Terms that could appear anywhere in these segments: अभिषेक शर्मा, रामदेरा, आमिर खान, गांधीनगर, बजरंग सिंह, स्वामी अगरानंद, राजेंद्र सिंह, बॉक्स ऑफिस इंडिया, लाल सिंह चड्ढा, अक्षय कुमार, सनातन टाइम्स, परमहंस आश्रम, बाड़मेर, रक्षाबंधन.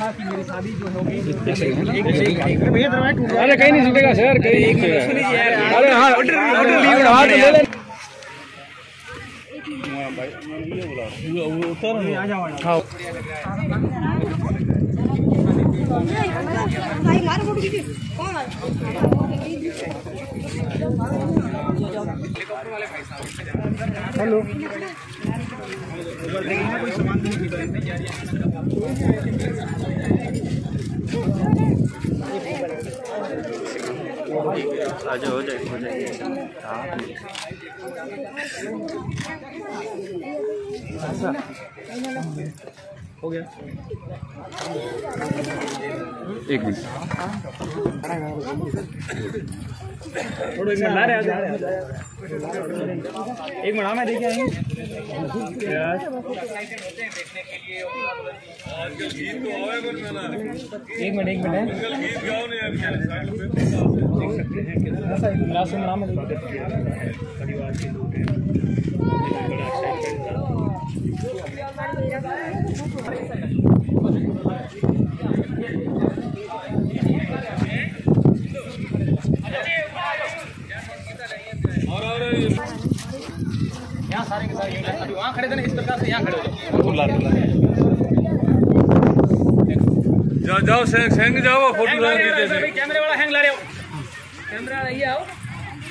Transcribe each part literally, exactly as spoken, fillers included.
था कि मेरी शादी जो होगी। अरे कहीं नहीं छूटेगा सर, कहीं नहीं। हेलो आज हो जाए हो जाए हो गया। एक मिनट थोड़ा एक मिनट ला रहे एक मिनट हमें देखे आएंगे एक मिनट एक मिनट यहाँ सारे के सारे वहाँ खड़े थे ना, इस प्रकार से यहाँ खड़े हो जाओ जाओ सेंग जाओ। फोटो कैमरे वाला हैंग ला रहे हो, कैमरा ये आओ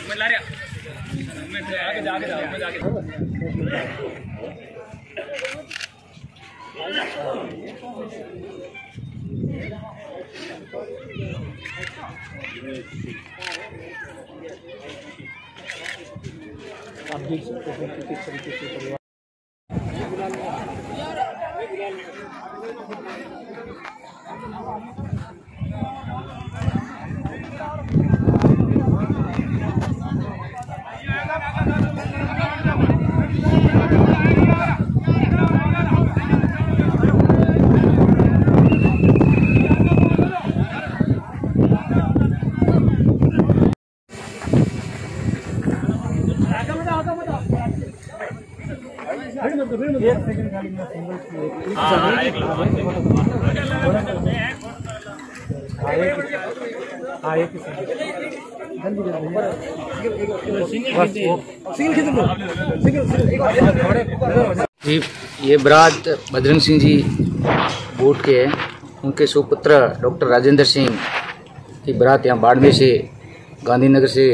मैं ला रहा आगे जाके जाओ जाके आप देख सकते हैं कि किस तरीके से परिवार जी। ये बरात बजरंग सिंह जी बोट के हैं, उनके सुपुत्र डॉक्टर राजेंद्र सिंह की बरात यहाँ बाड़मेर से गांधीनगर से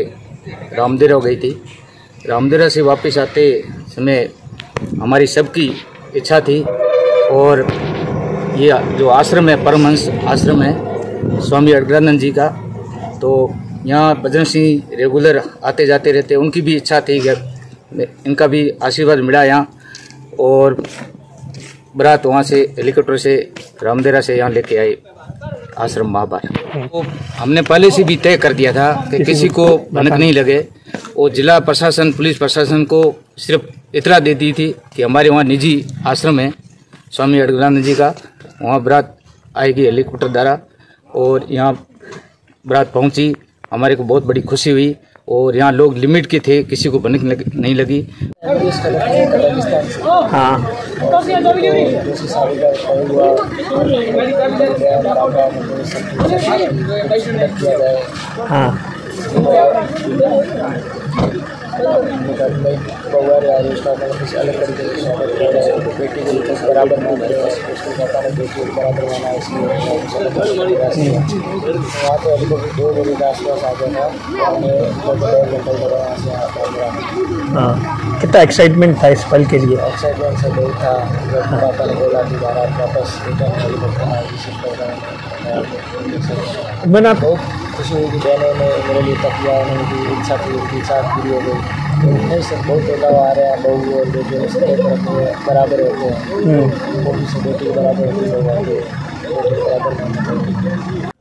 रामदेरा गई थी। रामदेरा से वापस आते समय हमारी सबकी इच्छा थी और ये जो आश्रम है परमहंस आश्रम है स्वामी अगरानंद जी का, तो यहाँ बजरंग सिंह रेगुलर आते जाते रहते, उनकी भी इच्छा थी कि इनका भी आशीर्वाद मिला यहाँ, और बरात वहाँ से हेलीकॉप्टर से रामदेरा से यहाँ लेके आए आश्रम महाभारत। तो हमने पहले से भी तय कर दिया था कि किसी को भनक नहीं लगे, और जिला प्रशासन पुलिस प्रशासन को सिर्फ इतला दे दी थी कि हमारे वहाँ निजी आश्रम है स्वामी अगरानंद जी का, वहाँ बरात आएगी हेलीकॉप्टर द्वारा, और यहाँ बरात पहुँची। हमारे को बहुत बड़ी खुशी हुई, और यहाँ लोग लिमिट के थे, किसी को भनक नहीं लगी। हाँ, कितना एक्साइटमेंट था इस पल के लिए। एक्साइटमेंट से बहुत था, मैंने आपको खुशी हुई कि बहनों ने मेरे लिए तकिया उनकी इच्छा थी, उनकी इच्छा पूरी हो गई। तो नहीं सर बहुत बदलाव आ रहे हैं, बहू और बेटे बराबर होते हैं, बेटी बराबर होते हैं।